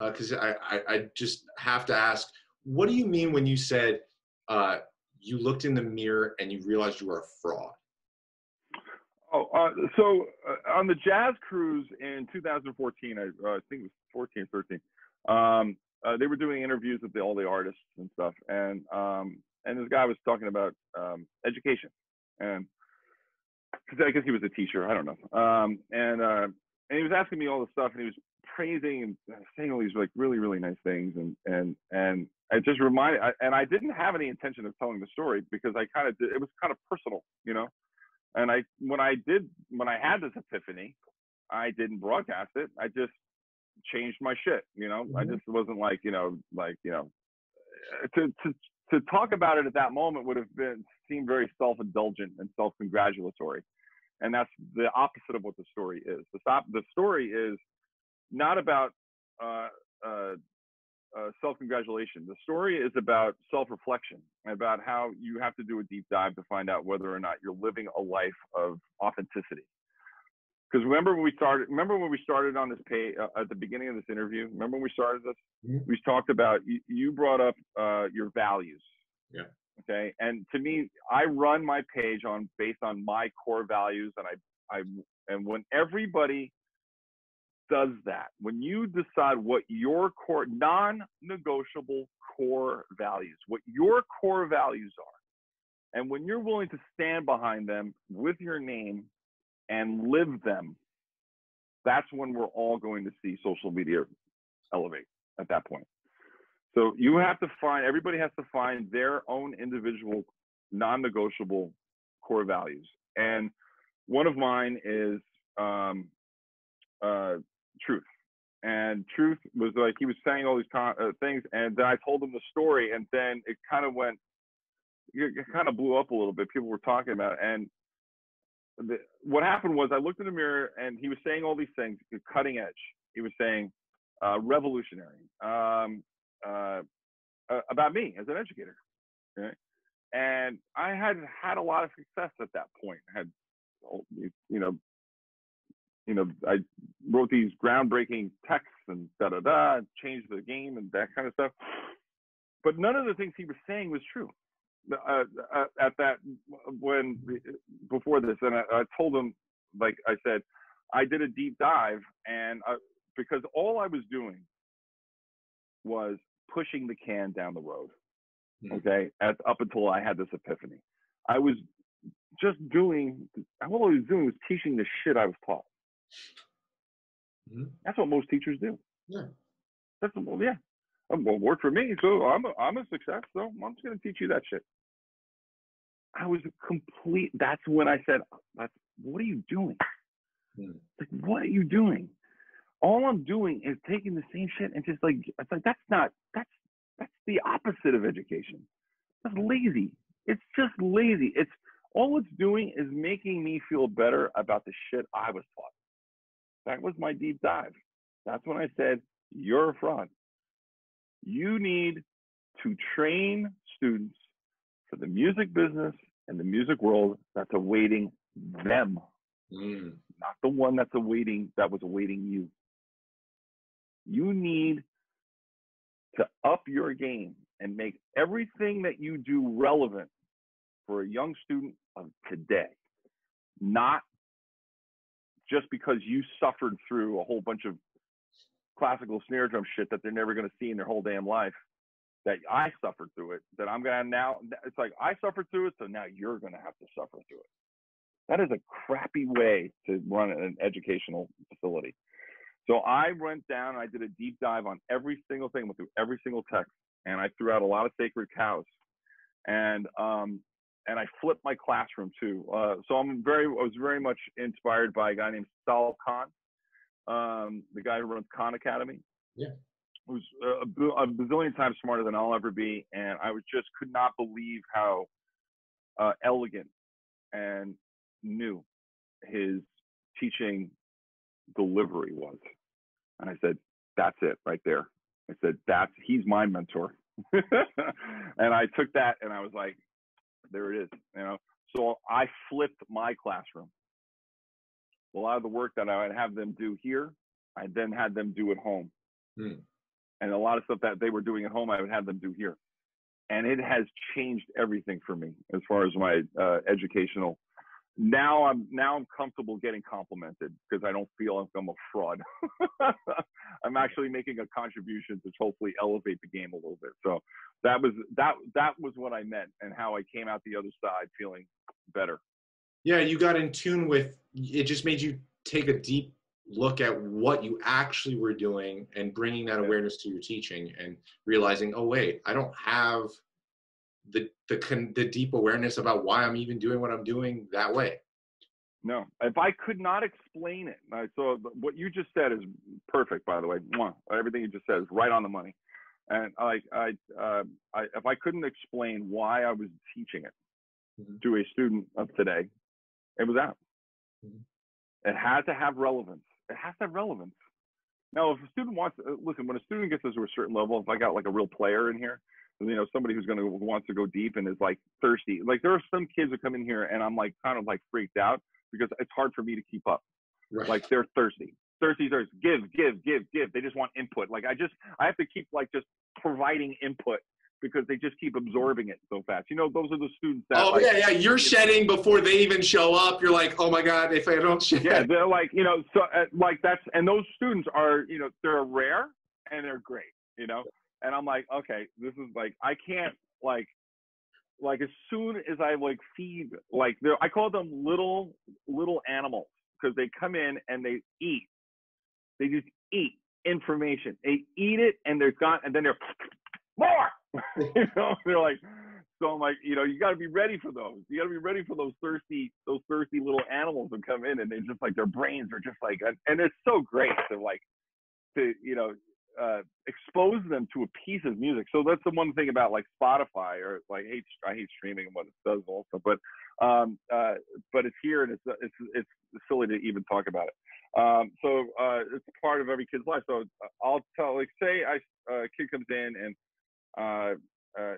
because I just have to ask, what do you mean when you said you looked in the mirror and you realized you were a fraud? Oh, so on the Jazz Cruise in 2014, I think it was 14, 13, they were doing interviews with all the artists and stuff. And this guy was talking about education. And I guess he was a teacher, I don't know. And he was asking me all this stuff, and he was praising and saying all these like really, really nice things. And I just reminded, and I didn't have any intention of telling the story because I kind of did, it was kind of personal, you know? And when I had this epiphany, I didn't broadcast it. I just changed my shit, you know? Mm-hmm. I just wasn't like, you know, to talk about it at that moment would have seemed very self-indulgent and self-congratulatory. And that's the opposite of what the story is. The story is not about self-congratulation. The story is about self-reflection, about how you have to do a deep dive to find out whether or not you're living a life of authenticity. Because remember when we started on this page at the beginning of this interview, remember when we started this? Mm-hmm. We talked about, you brought up your values. Yeah. Okay. And to me, I run my page based on my core values. And and when everybody does that, when you decide what your core, non-negotiable core values, what your core values are, and when you're willing to stand behind them with your name and live them, that's when we're all going to see social media elevate at that point. So you have to find, everybody has to find their own individual non-negotiable core values. And one of mine is truth. And truth was like, he was saying all these things, and then I told him the story, and then it kind of went, it kind of blew up a little bit. People were talking about it. And what happened was I looked in the mirror, and he was saying all these things, cutting edge. He was saying revolutionary, about me as an educator. Right? And I had had a lot of success at that point. I had, I wrote these groundbreaking texts and da-da-da, changed the game and that kind of stuff. But none of the things he was saying was true. Before this, and I told him, like I said, I did a deep dive, and because all I was doing was pushing the can down the road. Mm-hmm. Okay, up until I had this epiphany, all I was doing was teaching the shit I was taught. Mm-hmm. That's what most teachers do. Yeah, well, worked for me, so I'm a success. So I'm just gonna teach you that shit. I was a complete. That's when I said, "What are you doing? Like, what are you doing? All I'm doing is taking the same shit and just like it's like that's the opposite of education. That's lazy. It's just lazy. It's all it's doing is making me feel better about the shit I was taught. That was my deep dive. That's when I said, "You're a fraud." You need to train students for the music business and the music world that's awaiting them, not the one that was awaiting you. You need to up your game and make everything that you do relevant for a young student of today, not just because you suffered through a whole bunch of classical snare drum shit that they're never going to see in their whole damn life, that I suffered through it, that I'm going to now, it's like I suffered through it, so now you're going to have to suffer through it. That is a crappy way to run an educational facility. So I went down and I did a deep dive on every single thing, went through every single text, and I threw out a lot of sacred cows. And I flipped my classroom too. So I was very much inspired by a guy named Sal Khan, the guy who runs Khan Academy, who's a bazillion times smarter than I'll ever be, and I just could not believe how elegant and new his teaching delivery was. And I said, "That's it right there." I said, he's my mentor." And I took that and I was like, "There it is," you know. So I flipped my classroom. A lot of the work that I would have them do here, I then had them do at home. and a lot of stuff that they were doing at home, I would have them do here. And it has changed everything for me as far as my educational. Now I'm comfortable getting complimented because I don't feel like I'm a fraud. I'm actually making a contribution to hopefully elevate the game a little bit. So that was what I meant and how I came out the other side feeling better. Yeah, you got in tune with it. Just made you take a deep look at what you actually were doing and bringing that awareness to your teaching and realizing, oh wait, I don't have the deep awareness about why I'm even doing what I'm doing that way. No, if I could not explain it. So what you just said is perfect, by the way. Everything you just said is right on the money. And I if I couldn't explain why I was teaching it to a student of today, it was that. It had to have relevance. It has to have relevance. Now, if a student wants, listen, when a student gets to a certain level, if I got like a real player in here, you know, somebody who's wants to go deep and is like thirsty. Like there are some kids that come in here and I'm like kind of like freaked out because it's hard for me to keep up. Right. Like they're thirsty. Thirsty. Give. They just want input. Like I have to keep like just providing input because they just keep absorbing it so fast. You know, those are the students that you're shedding before they even show up. You're like, oh my God, if I don't shed. Yeah, they're like, you know, so like that's, and those students are, you know, they're rare and they're great, you know. And I'm like, okay, this is like, I can't like as soon as I like feed, like I call them little animals because they come in and they eat. They just eat information. They eat it and they're gone and then they're more, you know, they're like, so I'm like, you know, you got to be ready for those. You got to be ready for those thirsty little animals that come in and they just like, their brains are just like, and it's so great to like, to, you know, expose them to a piece of music. So that's the one thing about like Spotify or like I hate streaming and what it does also, but it's here and it's silly to even talk about it. So it's part of every kid's life. So I'll tell, like, say a kid comes in and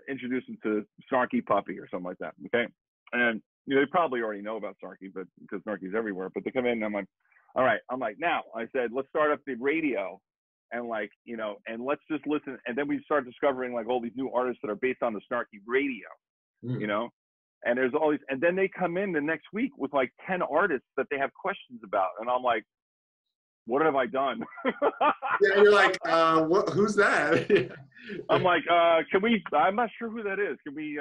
introduce them to Snarky Puppy or something like that, okay? And you know, they probably already know about Snarky, but because Snarky's everywhere. But they come in and I'm like, all right, I'm like, now I said, let's start up the radio. And like, you know, and let's just listen. And then we start discovering like all these new artists that are based on the Snarky radio, you know, and there's all these, and then they come in the next week with like 10 artists that they have questions about. And I'm like, what have I done? Yeah, you're like, who's that? I'm like, I'm not sure who that is. Can we,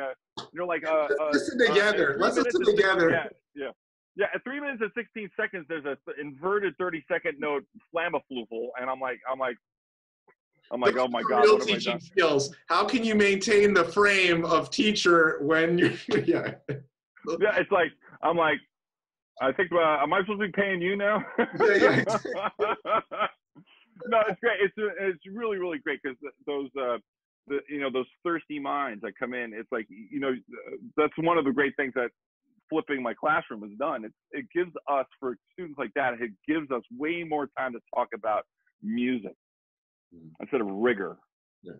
you're like, let's listen together. Yeah. Yeah, at 3 minutes and 16 seconds, there's an inverted 30-second note flamafluvel, and I'm like, oh my God, what have I done? Skills. How can you maintain the frame of teacher when you're, yeah, it's like I'm like, I think am I supposed to be paying you now? No, it's great. It's really really great because those. You know, those thirsty minds that come in. It's like, you know, that's one of the great things that flipping my classroom is done. It gives us, for students like that, it gives us way more time to talk about music instead of rigor. Yeah.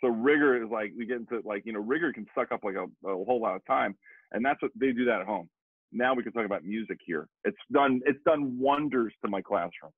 So rigor is like, we get into like, you know, rigor can suck up like a whole lot of time, and that's what they do that at home. Now we can talk about music here. It's done wonders to my classroom.